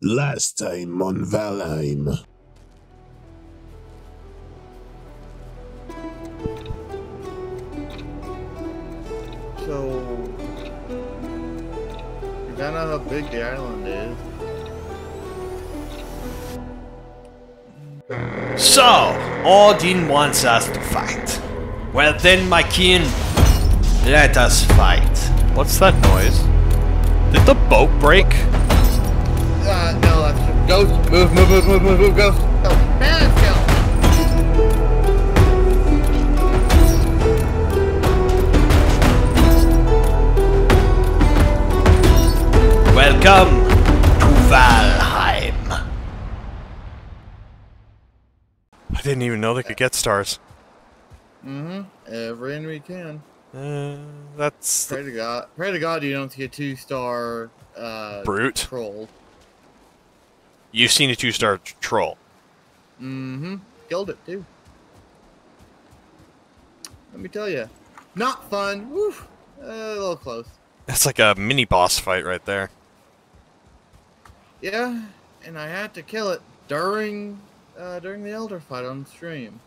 Last time on Valheim. So, I don't know how big the island is. So, Odin wants us to fight. Well then, my kin, let us fight. What's that noise? Did the boat break? No, that's a ghost. Move, ghost. Go fast, go. Welcome to Valheim. I didn't even know they could get stars. Mm-hmm. Every end we can. That's... Pray to God you don't see a 2-star, Brute? Troll. You've seen a 2-star troll. Mm-hmm. Killed it, too. Let me tell you. Not fun. Woof. A little close. That's like a mini-boss fight right there. Yeah, and I had to kill it during the Elder fight on stream.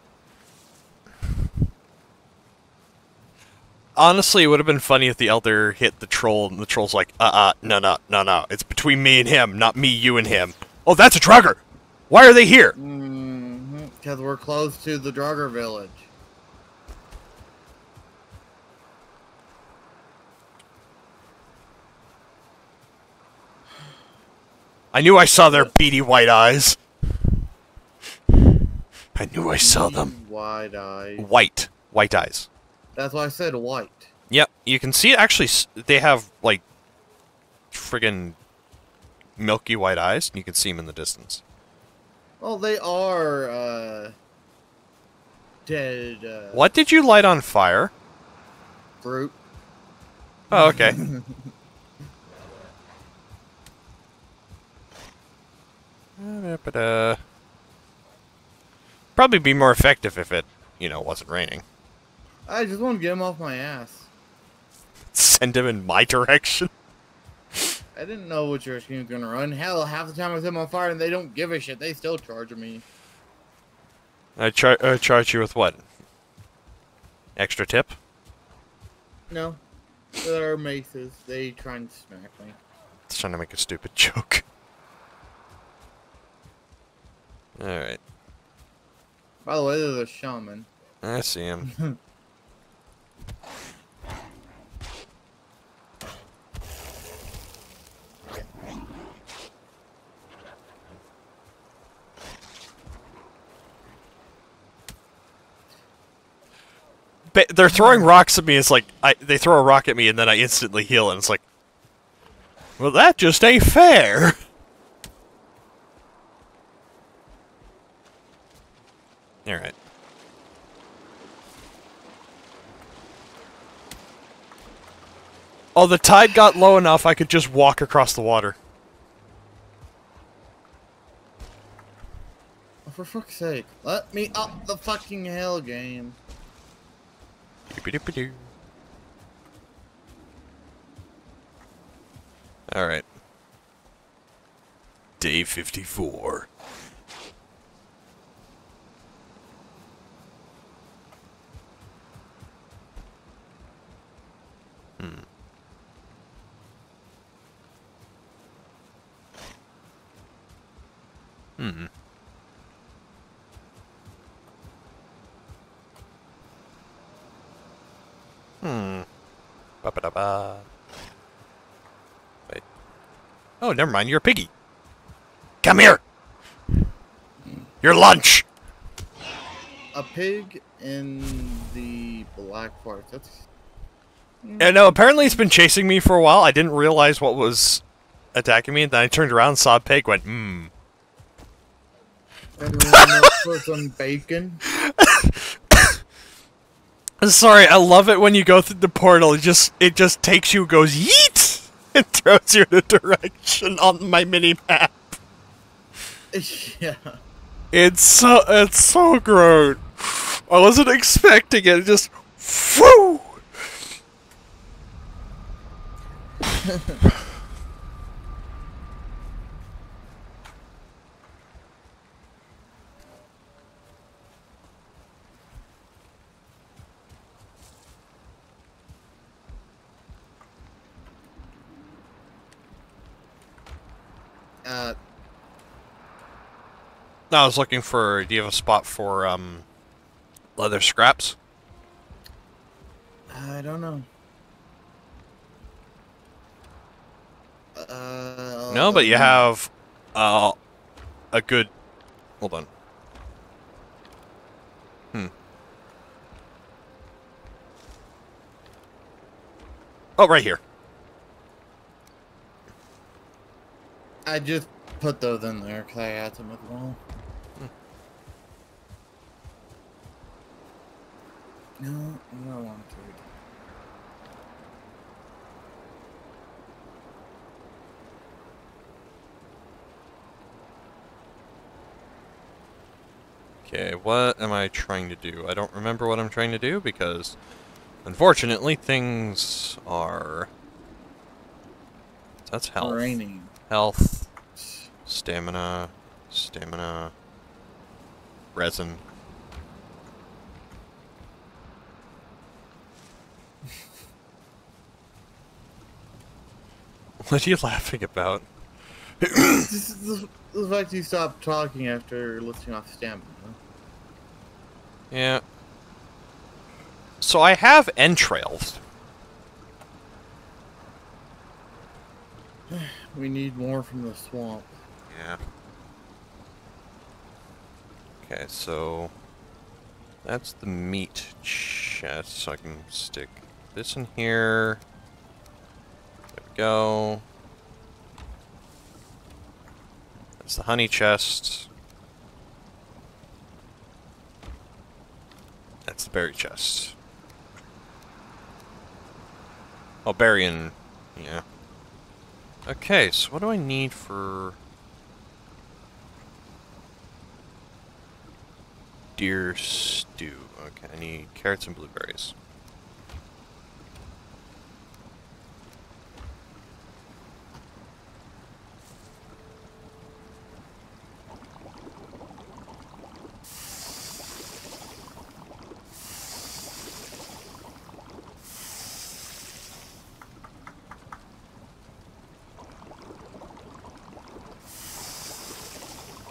Honestly, it would have been funny if the Elder hit the troll, and the troll's like, no. It's between me and him, not me, you, and him. Oh, that's a Draugr! Why are they here? Mm-hmm, because we're close to the Draugr village. I knew I saw their beady white eyes. I knew I saw them. Wide eyes. White. White eyes. That's why I said white. Yep, you can see it actually, they have, like, friggin' milky white eyes, and you can see them in the distance. Well, they are, dead, What did you light on fire? Brute. Oh, okay. Probably be more effective if it, you know, wasn't raining. I just want to get him off my ass. Send him in my direction? I didn't know what direction he was going to run. Hell, half the time I was him on fire and they don't give a shit. They still charge me. I charge you with what? Extra tip? No. They're maces. They try and smack me. It's trying to make a stupid joke. Alright. By the way, there's a shaman. I see him. But they're throwing rocks at me. It's like they throw a rock at me and then I instantly heal, and it's like, well, that just ain't fair. All right. Oh, the tide got low enough I could just walk across the water. Oh, for fuck's sake, let me up the fucking hill game. Alright. Day 54. Wait. Oh, never mind. You're a piggy. Come here. Your lunch. A pig in the black part. That's. Yeah, no. Apparently, it's been chasing me for a while. I didn't realize what was attacking me, and then I turned around, and saw a pig, went for some bacon. Sorry, I love it when you go through the portal. It just takes you, goes yeet, and throws you in a direction on my mini map. Yeah, it's so grown. I wasn't expecting it. It just whoo. I was looking for, do you have a spot for leather scraps? I don't know. No, but you have a good... Hold on. Oh, right here. I just put those in there because I had them with them all. No, I don't want to. Okay, what am I trying to do? I don't remember what I'm trying to do because... Unfortunately, things are... That's health. Raining. Health. Stamina. Stamina. Resin. What are you laughing about? This is the fact you stopped talking after listing off stamina. Yeah. So I have entrails. We need more from the swamp. Yeah. Okay, so that's the meat chest. So I can stick this in here. There we go. That's the honey chest. That's the berry chest. Oh, berry and... yeah. Okay, so what do I need for... deer stew. Okay, I need carrots and blueberries.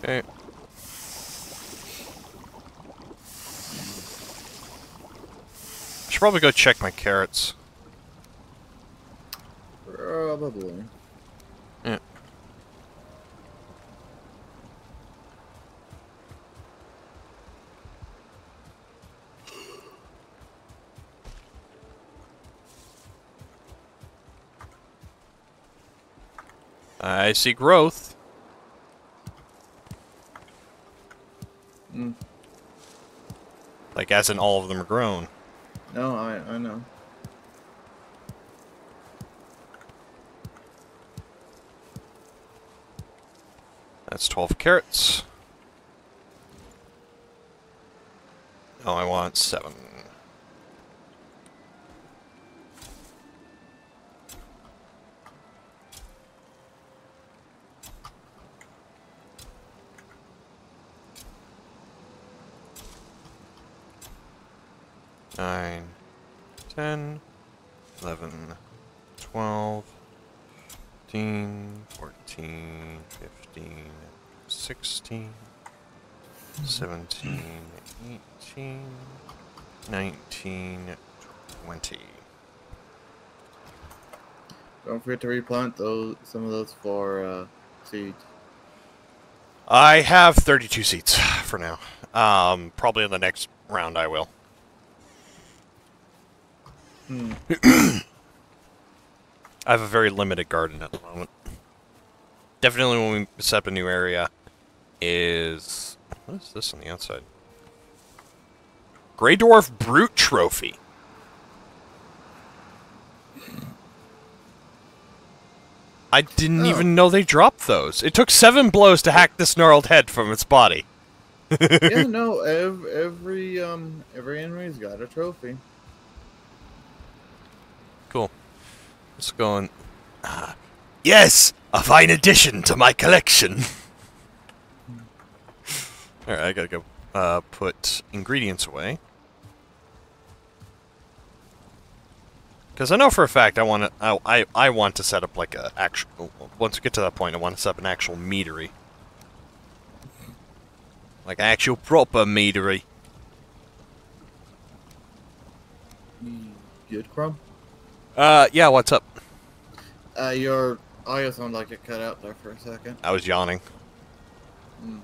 Okay. I should probably go check my carrots. Probably. Yeah. I see growth. Like, as in all of them are grown. No, I know. That's 12 carrots. Oh, I want 7. Don't forget to replant those, some of those for seeds. I have 32 seeds for now. Probably in the next round I will. I have a very limited garden at the moment. Definitely when we set up a new area is... What is this on the outside? Grey Dwarf Brute Trophy. I didn't even know they dropped those. It took 7 blows to hack the snarled head from its body. Yeah, no, every enemy's got a trophy. Cool. Let's go and... yes! A fine addition to my collection! Alright, I gotta go put ingredients away. Because I know for a fact I want to I want to set up like a actual, once we get to that point I want to set up an actual meadery. Like an actual proper meadery. Good, Crumb? Yeah, what's up? Your audio sounded like it cut out there for a second. I was yawning. Mm.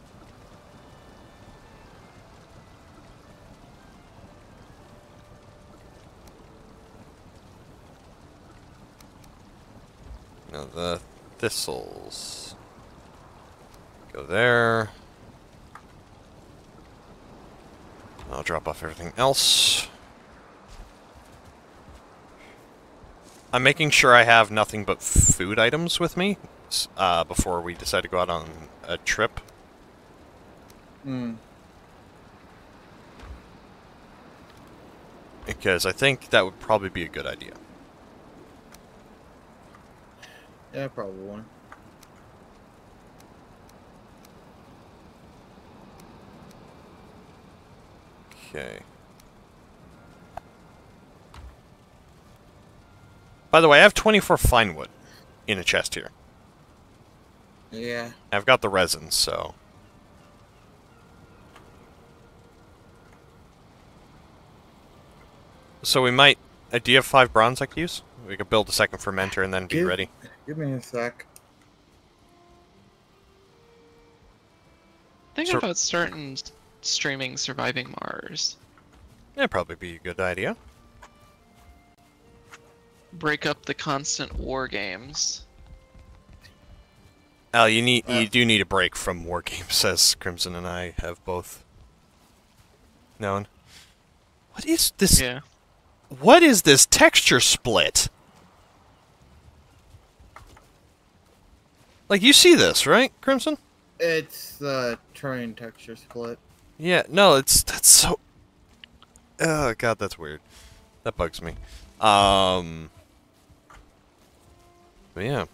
Now the thistles. Go there. I'll drop off everything else. I'm making sure I have nothing but food items with me before we decide to go out on a trip. Mm. Because I think that would probably be a good idea. Yeah, probably. Okay. By the way, I have 24 fine wood in a chest here. Yeah. I've got the resin, so. So we might. Do you have 5 bronze I could use? We could build a second fermenter and then be ready. Give me a sec. Think about starting streaming Surviving Mars. That'd probably be a good idea. Break up the constant war games. Al, you do need a break from war games, as Crimson and I have both known. What is this? Yeah. What is this texture split? Like, you see this, right, Crimson? It's the terrain texture split. Yeah. No, that's so. Oh God, that's weird. That bugs me. But yeah.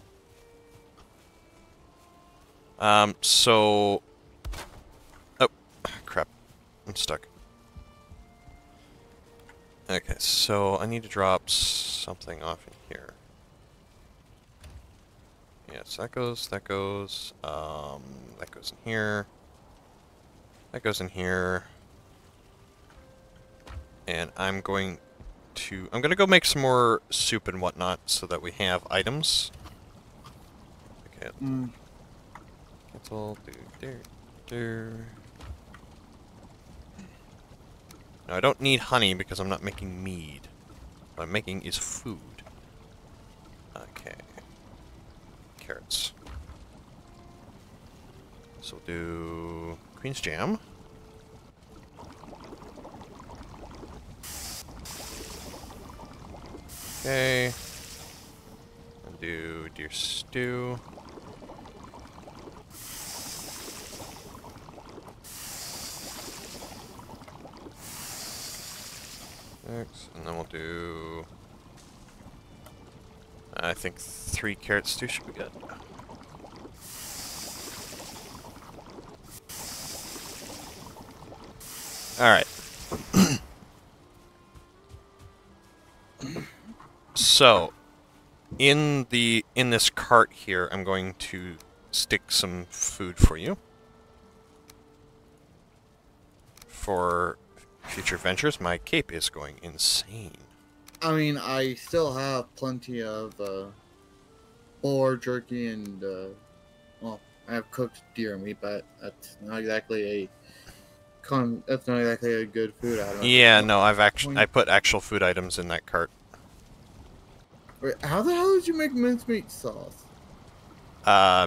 So. Oh, crap. I'm stuck. Okay, so I need to drop something off in here. Yes, that goes in here. That goes in here. And I'm going to go make some more soup and whatnot so that we have items. Okay. Mm. Cancel. Now I don't need honey because I'm not making mead. What I'm making is food. Okay. Carrots. So we'll do Queen's Jam. Okay, I'll do deer stew. Next, and then we'll do, I think 3 carrot stew should be good. All right. So, in this cart here, I'm going to stick some food for you. For future ventures, my cape is going insane. I mean, I still have plenty of boar jerky and, well, I have cooked deer meat, but that's not exactly a good food item. Yeah, no, I put actual food items in that cart. Wait, how the hell did you make mincemeat sauce?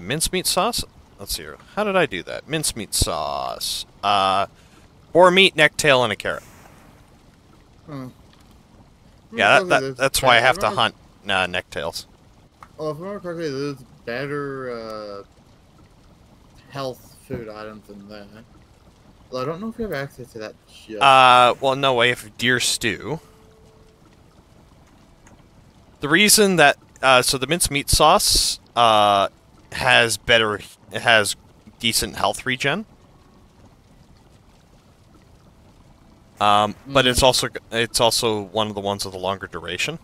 Mincemeat sauce? Let's see here. How did I do that? Mincemeat sauce. Boar meat, neck, tail, and a carrot. Huh. Yeah, that's why I have to hunt neck tails. Well, if I remember correctly, there's better health food items than that. Well, I don't know if you have access to that shit. Well, no way. If deer stew. The reason that so the mincemeat sauce has decent health regen, but it's also one of the ones with a longer duration.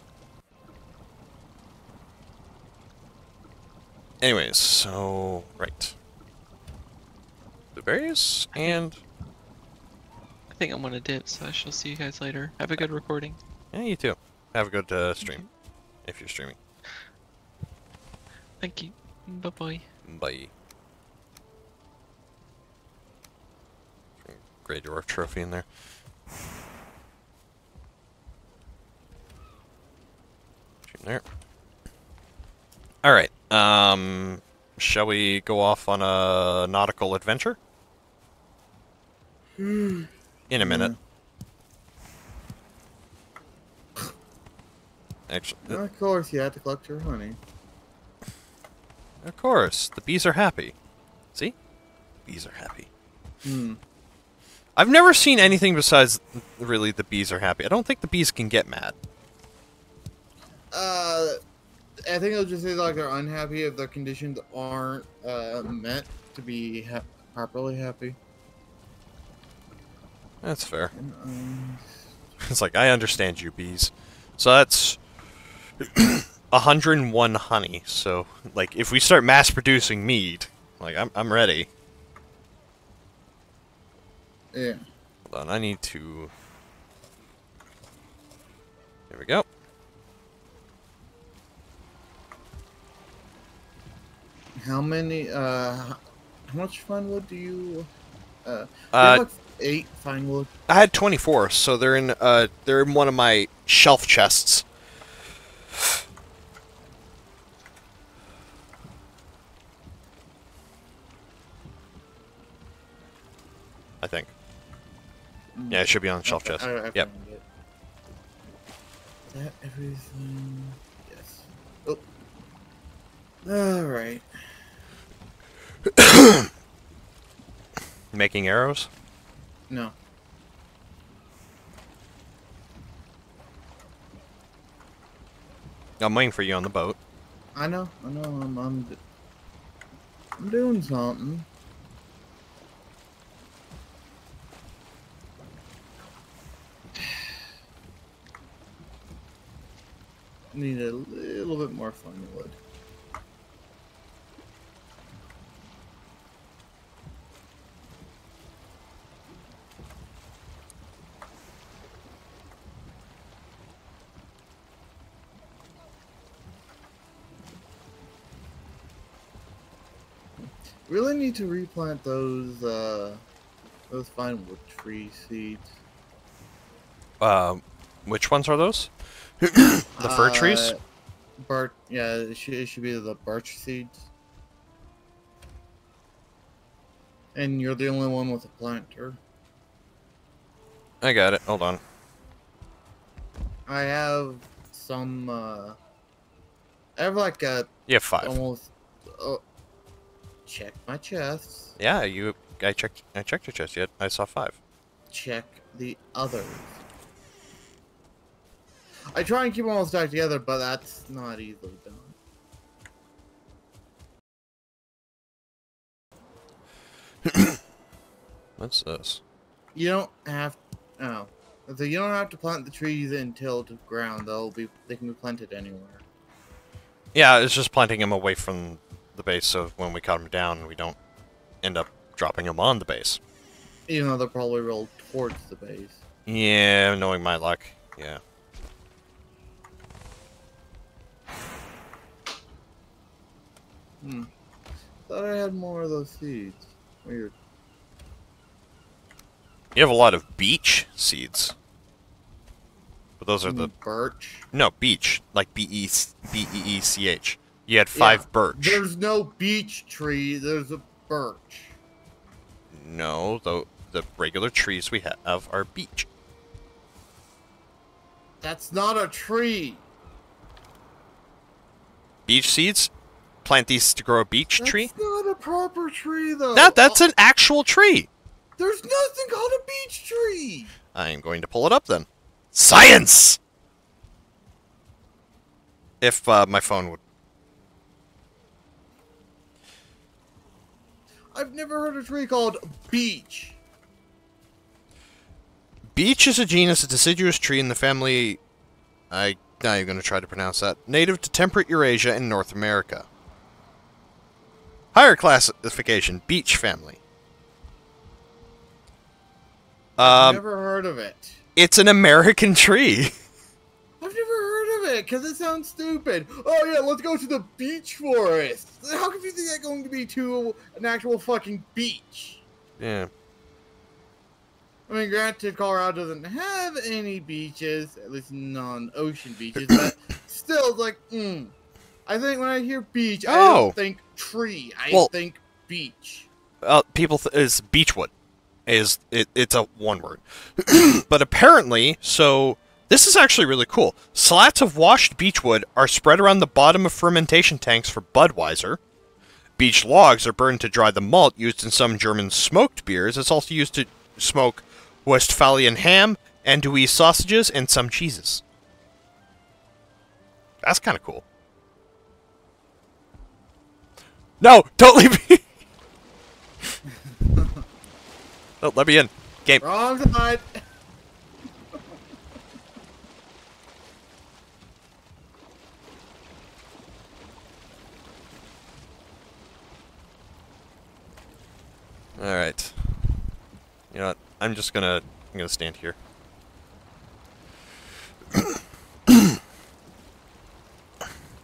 Anyways, so... right. The berries, and... I think I'm gonna dip, so I shall see you guys later. Have a good recording. Yeah, you too. Have a good stream, if you're streaming. Thank you. Bye-bye. Bye. Grey Dwarf trophy in there. There. Alright, shall we go off on a nautical adventure? In a minute. Actually, of course you had to collect your honey. Of course, the bees are happy. See? Bees are happy. Hmm. I've never seen anything besides, really, the bees are happy. I don't think the bees can get mad. I think it'll just say like they're unhappy if their conditions aren't met to be properly happy. That's fair. It's like, I understand you, bees. So that's 101 honey. So, like, if we start mass producing mead, like, I'm ready. Yeah. Hold on, I need to... Here we go. How many, how much fine wood do you, like 8 fine wood? I had 24, so they're in one of my shelf chests. I think. Yeah, it should be on the shelf chest. I yep. It. Is that everything? Yes. Oh. Alright. Making arrows? No. I'm waiting for you on the boat. I know, I'm doing something. Need a little bit more fine wood. Really need to replant those fine wood tree seeds. Which ones are those? The fir trees? Birch. Yeah, it should be the birch seeds. And you're the only one with a planter. I got it. Hold on. I have some. I have like a. You have 5. Almost. Check my chests. Yeah, you. I checked your chest. Yet I saw 5. Check the others. I try and keep them all stacked together, but that's not easily done. What's this? You don't have. Oh, so you don't have to plant the trees until the ground. They can be planted anywhere. Yeah, it's just planting them away from the base, so when we cut them down, we don't end up dropping them on the base. Even though they'll probably roll towards the base. Yeah, knowing my luck. Yeah. Hmm. Thought I had more of those seeds. Weird. You have a lot of beech seeds. But those are the... Birch? No, beech. Like B-E-E-C-H. You had 5 birch. There's no beech tree, there's a birch. No, though the regular trees we have are beech. That's not a tree. Beech seeds? Plant these to grow a beech tree? That's not a proper tree, though. No, that's an actual tree. There's nothing called a beech tree. I am going to pull it up, then. Science! If my phone would... I've never heard a tree called beech. Beech is a genus, a deciduous tree in the family... I'm not even going to try to pronounce that. Native to temperate Eurasia and North America. Higher classification, beach family. I've never heard of it. It's an American tree. I've never heard of it because it sounds stupid. Oh yeah, let's go to the beach forest. How could you think that's going to be to an actual fucking beach? Yeah. I mean, granted, Colorado doesn't have any beaches, at least non-ocean beaches, but still, it's like, I think when I hear beach, I don't think tree. I think beach. People is beechwood. It's a one word, but apparently, so this is actually really cool. Slats of washed beechwood are spread around the bottom of fermentation tanks for Budweiser. Beech logs are burned to dry the malt used in some German smoked beers. It's also used to smoke Westphalian ham, Andouise sausages, and some cheeses. That's kind of cool. No, don't leave me. Oh, let me in. Game. Wrong side. All right. You know what? I'm just gonna. I'm gonna stand here.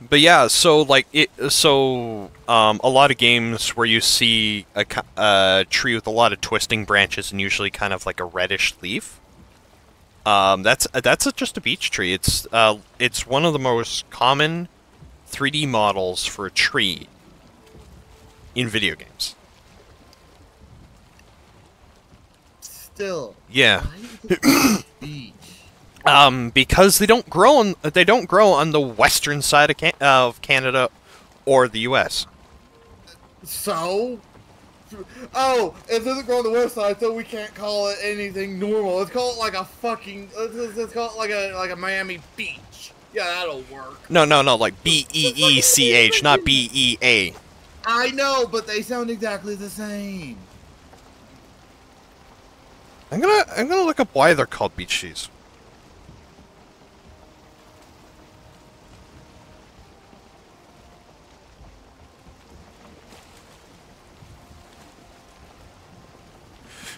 But yeah, so like it, so a lot of games where you see a tree with a lot of twisting branches and usually kind of like a reddish leaf. That's just a beech tree. It's one of the most common 3D models for a tree in video games. Still. Yeah. Because they don't grow on the western side of Canada or the U.S. So, it doesn't grow on the west side, so we can't call it anything normal. Let's call it like a fucking. Let's call it like a Miami Beach. Yeah, that'll work. No, like B-E-E-C-H, not B-E-A. I know, but they sound exactly the same. I'm gonna look up why they're called beach trees.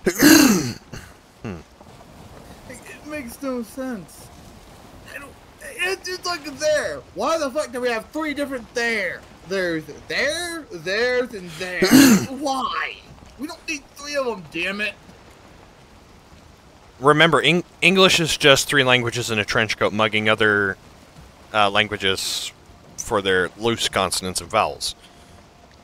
It makes no sense. It's just like there. Why the fuck do we have three different there? There's there, there's, and there. Why? We don't need three of them, damn it. Remember, English is just three languages in a trench coat mugging other languages for their loose consonants and vowels.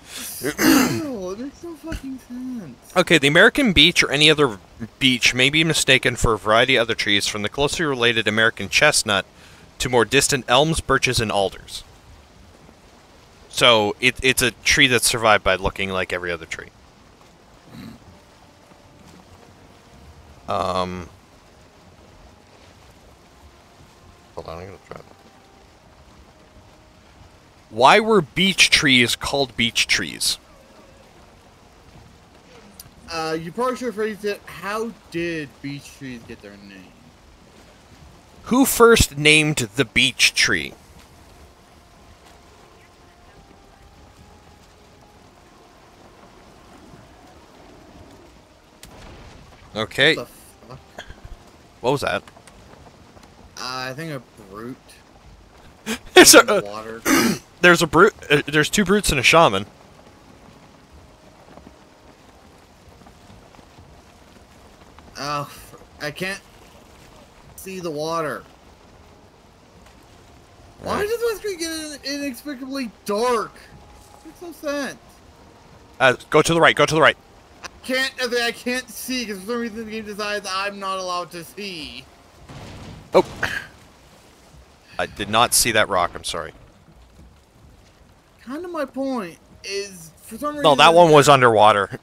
Still, it makes no fucking sense. Okay, the American beech or any other beech may be mistaken for a variety of other trees, from the closely related American chestnut to more distant elms, birches, and alders. So it's a tree that's survived by looking like every other tree. Hold on, I'm gonna try that. Why were beech trees called beech trees? You probably should have phrased it, how did beech trees get their name? Who first named the beech tree? Okay. What the fuck? What was that? I think a brute. There's a water. There's a brute. There's two brutes and a shaman. Oh, I can't see the water. Why does West Street get inexplicably dark? Makes no sense. Go to the right. Go to the right. I can't see because for some reason the game decides I'm not allowed to see. Oh. I did not see that rock, I'm sorry. Kind of my point is, for some reason... No, that one was underwater.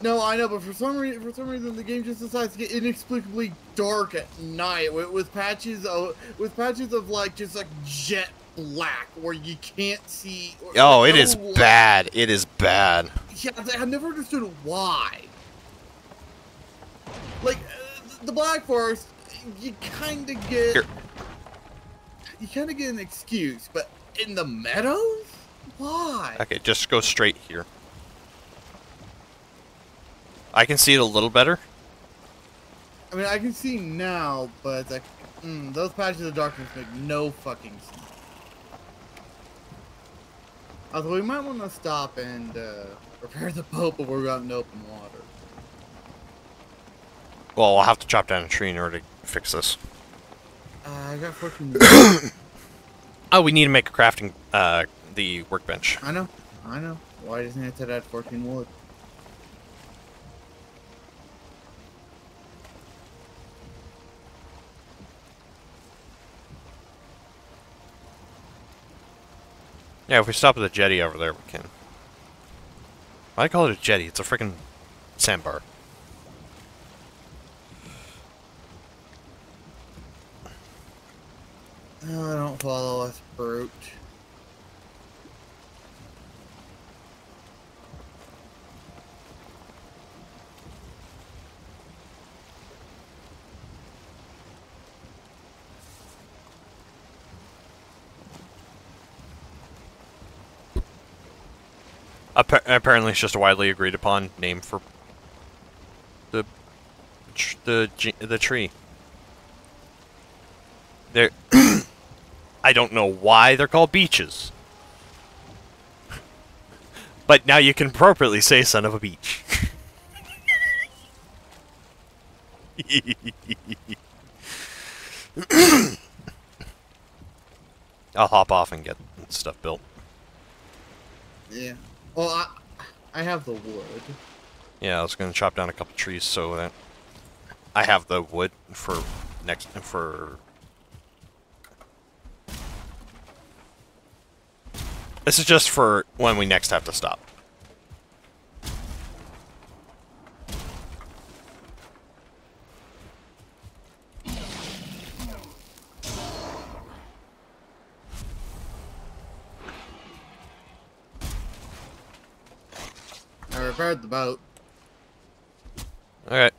No, I know, but for some reason the game just decides to get inexplicably dark at night with patches of like, just like jet black, where you can't see... Oh, it is bad. It is bad. Yeah, I've never understood why. Like, the Black Forest, you kind of get... Here. You kind of get an excuse, but in the meadows? Why? Okay, just go straight here. I can see it a little better. I mean, I can see now, but I, those patches of darkness make no fucking sense. Although we might want to stop and repair the boat, but we're out in open water. Well, I'll have to chop down a tree in order to fix this. I got 14 minutes. Oh, we need to make a crafting, the workbench. I know. Why doesn't it add 14 wood? Yeah, if we stop at the jetty over there, we can. Why do I call it a jetty? It's a freaking sandbar. No, I don't follow us, brute. Apparently, it's just a widely agreed upon name for the tree. There, I don't know why they're called beaches, but now you can appropriately say "son of a beach." I'll hop off and get stuff built. Yeah. Well, I have the wood. Yeah, I was gonna chop down a couple trees so that I have the wood for next This is just for when we next have to stop. Repaired the boat. Alright.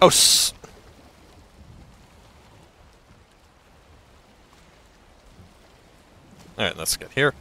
Oh, alright, let's get here.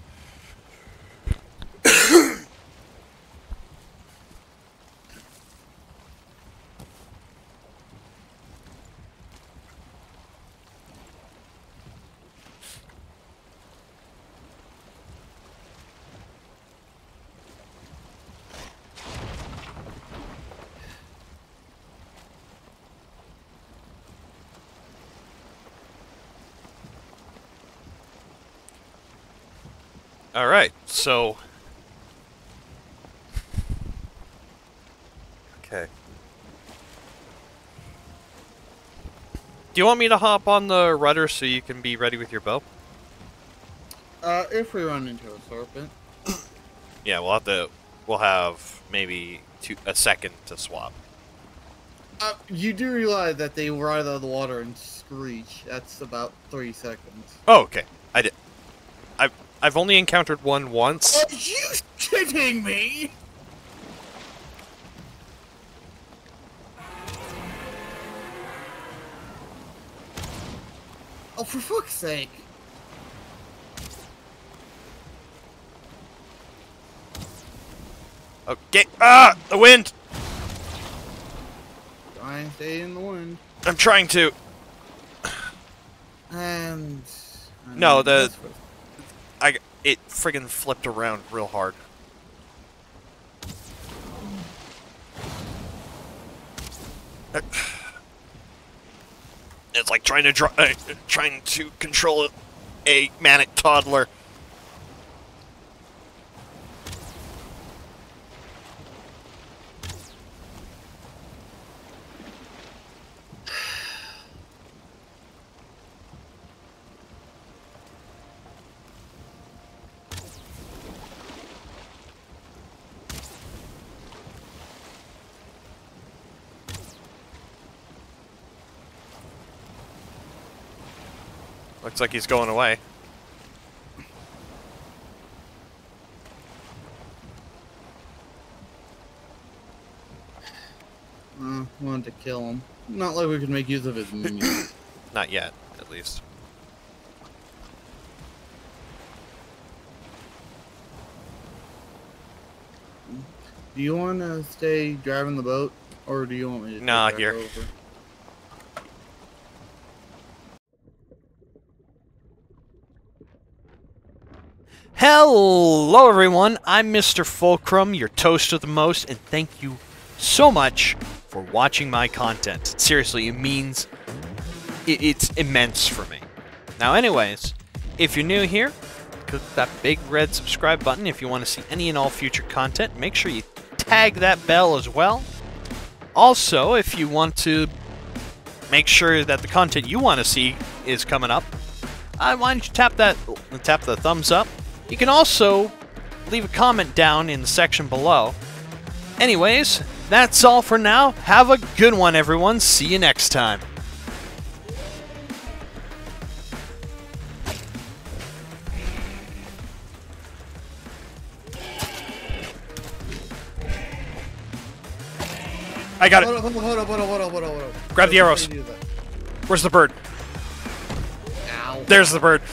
All right, so okay. Do you want me to hop on the rudder so you can be ready with your bow? If we run into a serpent. Yeah, we'll have maybe a second to swap. You do realize that they were out of the water and screech. That's about 3 seconds. Oh, okay. I've only encountered one once. Are you kidding me? Oh, for fuck's sake. Okay. Ah! The wind! Try and stay in the wind. I'm trying to. And... No, the... It friggin' flipped around real hard. It's like trying to control a manic toddler. Looks like he's going away. want to kill him. Not like we can make use of his minions. Not yet, at least. Do you want to stay driving the boat, or do you want me to drive here over? Hello, everyone. I'm Mr. Fulcrum, your toast of the most, and thank you so much for watching my content. Seriously, it means it's immense for me. Now, anyways, if you're new here, click that big red subscribe button if you want to see any and all future content. Make sure you tag that bell as well. Also, if you want to make sure that the content you want to see is coming up, why don't you tap the thumbs up. You can also leave a comment down in the section below. Anyways, that's all for now. Have a good one, everyone. See you next time. I got it. Hold up. Grab the arrows. Where's the bird? Ow. There's the bird.